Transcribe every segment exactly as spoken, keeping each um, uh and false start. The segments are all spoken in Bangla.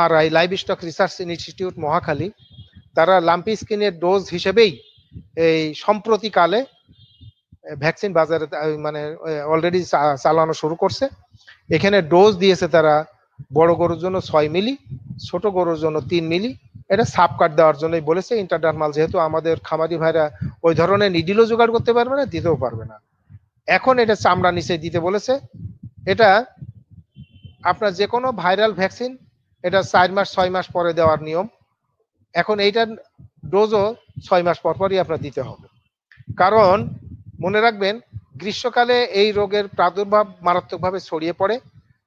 আর আই livestock research institute Mohakhali তারা লাম্পি স্কিনের ডোজ হিসেবেই এই সম্প্রতিকালে ভ্যাকসিন বাজারে মানে অলরেডি চালানো শুরু করছে। এখানে ডোজ দিয়েছে তারা বড় গরুর জন্য ছয় মিলি, ছোট গরুর জন্য তিন মিলি, এটা সাপ কাট দেওয়ার জন্যই বলেছে। ইন্টারডার্মাল যেহেতু আমাদের খামারি ভাইরা ওই ধরনের নিডিলও জোগাড় করতে পারবে না, দিতেও পারবে না, এখন এটা চামড়া নিচে দিতে বলেছে। এটা আপনার যে কোনো ভাইরাল ভ্যাকসিন এটা চার মাস ছয় মাস পরে দেওয়ার নিয়ম, এখন এইটার ডোজও ছয় মাস পর পরই আপনার দিতে হবে। কারণ মনে রাখবেন গ্রীষ্মকালে এই রোগের প্রাদুর্ভাব মারাত্মকভাবে ছড়িয়ে পড়ে,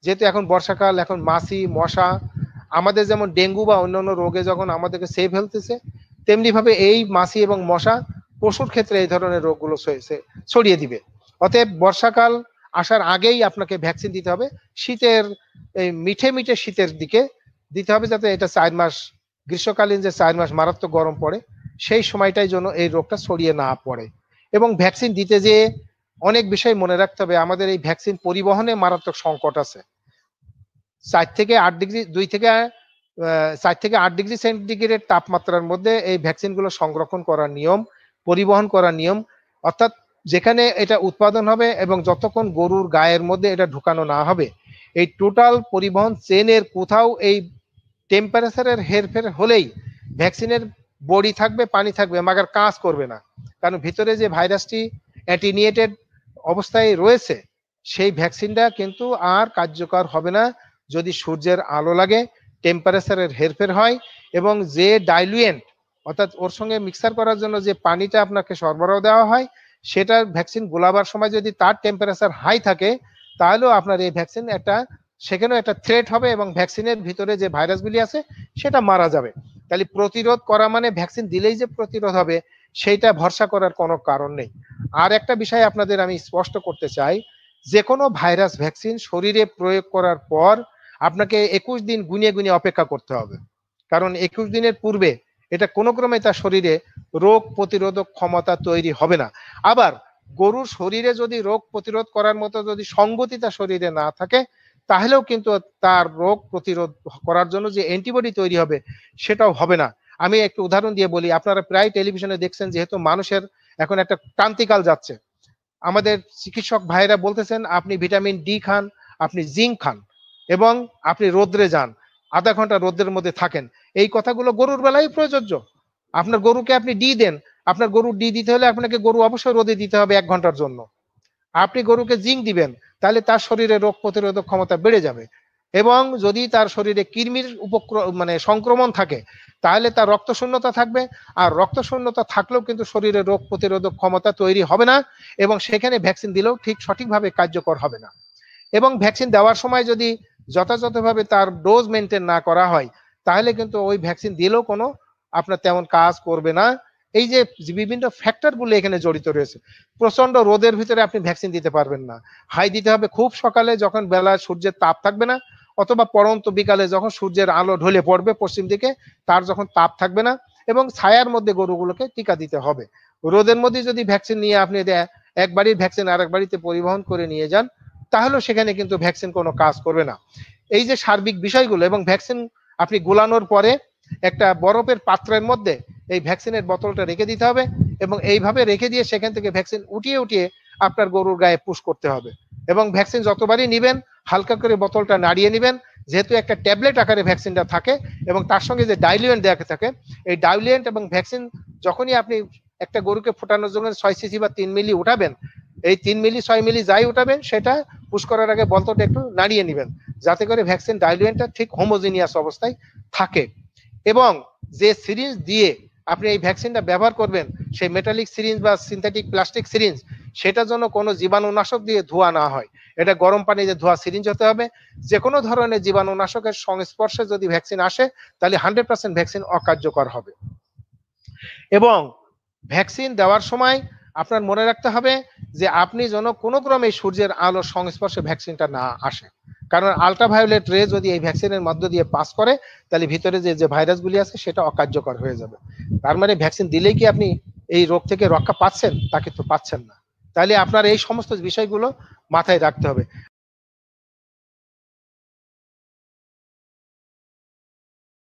যেহেতু এখন বর্ষাকাল, এখন মাছি মশা আমাদের যেমন ডেঙ্গু বা অন্যান্য রোগে যখন আমাদেরকে সেভ ফেলতেছে, তেমনিভাবে এই মাছি এবং মশা পশুর ক্ষেত্রে এই ধরনের রোগগুলো ছড়িয়ে দিবে। অতএব বর্ষাকাল আসার আগেই আপনাকে ভ্যাকসিন দিতে হবে, শীতের এই মিঠে মিঠে শীতের দিকে দিতে হবে, যাতে এটা চার মাস গ্রীষ্মকালীন যে চার মাস মারাত্মক গরম পড়ে সেই সময়টাই যেন এই রোগটা ছড়িয়ে না পড়ে। এবং ভ্যাকসিন দিতে যেয়ে অনেক বিষয় মনে রাখতে হবে, আমাদের এই ভ্যাকসিন পরিবহনে মারাত্মক সংকট আছে। চার থেকে আট ডিগ্রি দুই থেকে চার থেকে আট ডিগ্রি সেন্টিগ্রেড তাপমাত্রার মধ্যে এই ভ্যাকসিনগুলো সংরক্ষণ করার নিয়ম, পরিবহন করার নিয়ম, অর্থাৎ যেখানে এটা উৎপাদন হবে এবং যতক্ষণ গরুর গায়ের মধ্যে এটা ঢুকানো না হবে, এই টোটাল পরিবহন চেনের কোথাও এই টেম্পারেচারের হেরফের হলেই ভ্যাকসিনের বডি থাকবে, পানি থাকবে, মাগার কাজ করবে না। কারণ ভিতরে যে ভাইরাসটি অ্যাটিনিয়েটেড অবস্থায় রয়েছে সেই ভ্যাকসিনটা কিন্তু আর কার্যকর হবে না যদি সূর্যের আলো লাগে, টেম্পারেচারের হেরফের হয় এবং যে ডাইলুয়েন্ট অর্থাৎ ওর সঙ্গে মিক্সার করার জন্য যে পানিটা আপনাকে সরবরাহ দেওয়া হয় সেটার ভ্যাকসিন গোলাবার সময় যদি তার টেম্পারেচার হাই থাকে তাহলেও আপনার এই ভ্যাকসিন একটা সেখানেও একটা থ্রেট হবে এবং ভ্যাকসিনের ভিতরে যে ভাইরাসগুলি আছে সেটা মারা যাবে। তাহলে প্রতিরোধ করা মানে ভ্যাকসিন দিলেই যে প্রতিরোধ হবে সেইটা ভরসা করার কোনো কারণ নেই। আর একটা বিষয় আপনাদের আমি স্পষ্ট করতে চাই, যে কোনো ভাইরাস ভ্যাকসিন শরীরে প্রয়োগ করার পর আপনাকে একুশ দিন গুনে গুনে অপেক্ষা করতে হবে, কারণ একুশ দিনের পূর্বে এটা কোনো ক্রমে তার শরীরে রোগ প্রতিরোধক ক্ষমতা তৈরি হবে না। আবার গরুর শরীরে যদি রোগ প্রতিরোধ করার মতো যদি সংগতি তার শরীরে না থাকে তাহলেও কিন্তু তার রোগ প্রতিরোধ করার জন্য যে অ্যান্টিবডি তৈরি হবে সেটাও হবে না। আমি একটু উদাহরণ দিয়ে বলি, আপনারা প্রায় টেলিভিশনে দেখছেন যেহেতু মানুষের এখন একটা ক্রান্তিকাল যাচ্ছে, আমাদের চিকিৎসক ভাইরা বলতেছেন আপনি ভিটামিন ডি খান, আপনি জিঙ্ক খান এবং আপনি রোদ্রে যান, আধা ঘন্টা রোদ্রের মধ্যে থাকেন। এই কথাগুলো গরুর বেলায় প্রযোজ্য। আপনার গরুকে আপনি ডি দেন, আপনার গরু ডি দিতে হলে আপনাকে গরু অবশ্যই রোদে দিতে হবে এক ঘন্টার জন্য। আপনি গরুকে জিঙ্ক দিবেন, তাহলে তার শরীরে রোগ প্রতিরোধক ক্ষমতা বেড়ে যাবে এবং যদি তার শরীরে কৃমির উপক্র মানে সংক্রমণ থাকে তাহলে তার রক্তশূন্যতা থাকবে, আর রক্তশূন্যতা থাকলেও কিন্তু শরীরে রোগ প্রতিরোধক ক্ষমতা তৈরি হবে না এবং সেখানে ভ্যাকসিন দিলেও ঠিক সঠিকভাবে কার্যকর হবে না। এবং ভ্যাকসিন দেওয়ার সময় যদি যথাযথভাবে তার ডোজ মেনটেন না করা হয় তাহলে কিন্তু ওই ভ্যাকসিন দিলেও কোনো আপনার তেমন কাজ করবে না। এই যে বিভিন্ন ফ্যাক্টরগুলো এখানে জড়িত রয়েছে, প্রচন্ড রোদের ভিতরে আপনি ভ্যাকসিন দিতে পারবেন না, হাই দিতে হবে খুব সকালে যখন বেলা সূর্যের তাপ থাকবে না, অথবা পরন্ত বিকালে যখন সূর্যের আলো ঢলে পড়বে পশ্চিম দিকে তার যখন তাপ থাকবে না, এবং ছায়ার মধ্যে গরুগুলোকে টিকা দিতে হবে। রোদের মধ্যে যদি ভ্যাকসিন নিয়ে আপনি এক বাড়ির ভ্যাকসিন আর এক বাড়িতে পরিবহন করে নিয়ে যান তাহলেও সেখানে কিন্তু ভ্যাকসিন কোনো কাজ করবে না। এই যে সার্বিক বিষয়গুলো, এবং ভ্যাকসিন আপনি গোলানোর পরে একটা বরফের পাত্রের মধ্যে এই ভ্যাকসিনের বোতলটা রেখে দিতে হবে এবং এইভাবে রেখে দিয়ে সেখান থেকে ভ্যাকসিন উঠিয়ে উঠিয়ে আপনার গরুর গায়ে পুশ করতে হবে। এবং ভ্যাকসিন যতবারই নেবেন হালকা করে বোতলটা নাড়িয়ে নেবেন, যেহেতু একটা ট্যাবলেট আকারে ভ্যাকসিনটা থাকে এবং তার সঙ্গে যে ডাইলুয়েন্ট দেওয়া থাকে, এই ডাইলুয়েন্ট এবং ভ্যাকসিন যখনই আপনি একটা গরুকে ফোটানোর জন্য ছয় সিসি বা তিন মিলি উঠাবেন, এই তিন মিলি ছয় মিলি যাই উঠাবেন সেটা পুশ করার আগে বোতলটা একটু নাড়িয়ে নেবেন, যাতে করে ভ্যাকসিন ডাইলুয়েন্টটা ঠিক হোমোজিনিয়াস অবস্থায় থাকে। এবং যে সিরিঞ্জ দিয়ে আপনি এই ভ্যাকসিনটা ব্যবহার করবেন সেই মেটালিক সিরিঞ্জ বা সিনথেটিক প্লাস্টিক সিরিঞ্জ সেটা যেন কোনো জীবাণুনাশক দিয়ে ধোয়া না হয়, এটা গরম পানি দিয়ে ধোয়া সিরিঞ্জ হতে হবে। যে কোনো ধরনের জীবাণুনাশকের সংস্পর্শে যদি ভ্যাকসিন আসে তাহলে হান্ড্রেড পার্সেন্ট ভ্যাকসিন অকার্যকর হবে। এবং ভ্যাকসিন দেওয়ার সময় আপনার মনে রাখতে হবে যে আপনি যেন কোনো ক্রমে সূর্যের আলোর সংস্পর্শে ভ্যাকসিনটা না আসে, কারণ আলট্রাভায়োলেট রে যদি এই ভ্যাকসিনের মধ্য দিয়ে পাস করে তাহলে ভিতরে যে যে ভাইরাসগুলি আছে সেটা অকার্যকর হয়ে যাবে। তার মানে ভ্যাকসিন দিলেই কি আপনি এই রোগ থেকে রক্ষা পাচ্ছেন? তাকে তো পাচ্ছেন না। তাহলে আপনার এই সমস্ত বিষয়গুলো মাথায় রাখতে হবে।